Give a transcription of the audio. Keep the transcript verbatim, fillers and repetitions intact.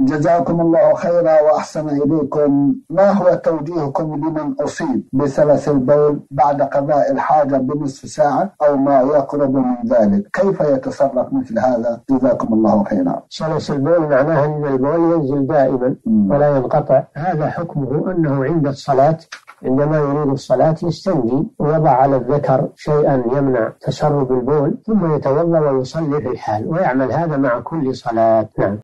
جزاكم الله خيرا وأحسن إليكم. ما هو توجيهكم لمن أصيب بسلس البول بعد قضاء الحاجة بنصف ساعة أو ما يقرب من ذلك؟ كيف يتصرف مثل هذا؟ جزاكم الله خيرا. سلس البول معناه أن البول ينزل دائما ولا ينقطع، هذا حكمه أنه عند الصلاة عندما يريد الصلاة يستنجي ويضع على الذكر شيئا يمنع تسرب البول ثم يتوضأ ويصلي في الحال، ويعمل هذا مع كل صلاة. نعم.